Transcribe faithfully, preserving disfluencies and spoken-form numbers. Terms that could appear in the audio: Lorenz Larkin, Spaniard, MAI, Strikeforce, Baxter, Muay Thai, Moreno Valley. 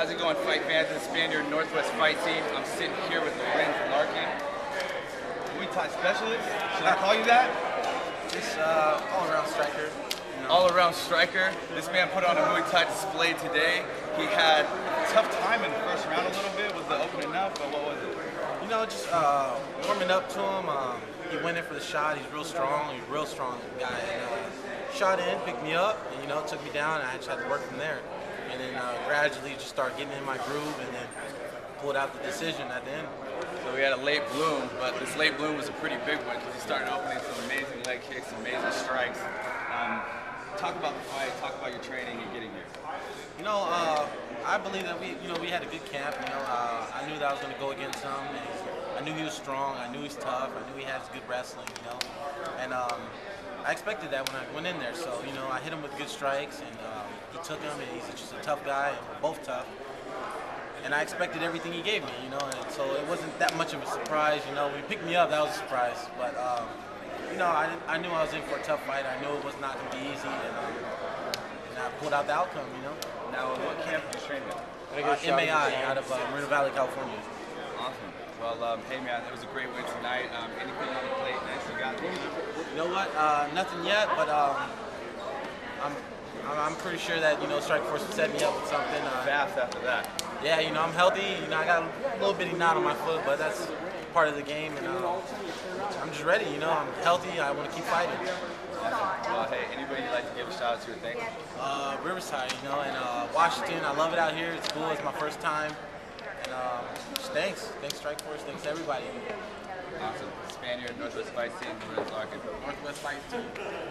How's it going, fight fans? This is Spaniard Northwest Fight Team. I'm sitting here with Lorenz Larkin, Muay Thai specialist. Should I call you that? Just uh, all-around striker. You know. All-around striker. This man put on a Muay Thai display today. He had a tough time in the first round a little bit. Was the opening up, but what was it? You know, just uh, warming up to him. Um, he went in for the shot. He's real strong. He's real strong guy. And, uh, shot in, picked me up, and you know, took me down. And I just had to work from there. And then uh, gradually just start getting in my groove, and then pulled out the decision at the end. So we had a late bloom, but this late bloom was a pretty big one because he started opening some amazing leg kicks, amazing strikes. Um, talk about the fight. Talk about your training and getting here. You know, uh, I believe that we, you know, we had a good camp. You know, uh, I knew that I was going to go against him. I knew he was strong. I knew he's tough. I knew he has good wrestling. You know, and um, I expected that when I went in there. So you know, I hit him with good strikes and. Uh, He took him, and he's just a tough guy, and we're both tough. And I expected everything he gave me, you know, and so it wasn't that much of a surprise, you know. When he picked me up, that was a surprise. But, um, you know, I, I knew I was in for a tough fight. I knew it was not going to be easy, and, um, and I pulled out the outcome, you know. Now, what camp did you train at? Uh, M A I, out of uh, Moreno Valley, California. Awesome. Well, um, hey, man, it was a great win tonight. Um, anything on the plate next you got? You know what? Uh, nothing yet, but um, I'm... I'm pretty sure that, you know, Strikeforce would set me up with something. Uh, Fast after that. Yeah, you know, I'm healthy. You know, I got a little bitty knot on my foot, but that's part of the game. And uh, I'm just ready, you know. I'm healthy. I want to keep fighting. Awesome. Well, hey, anybody you'd like to give a shout-out to or thank you? Uh, Riverside, you know, and uh, Washington. I love it out here. It's cool. It's my first time. And um, just thanks. Thanks, Strikeforce. Thanks, everybody. Awesome. Spaniard, Northwest Fight Team, Lorenz Larkin. Northwest Fight Team.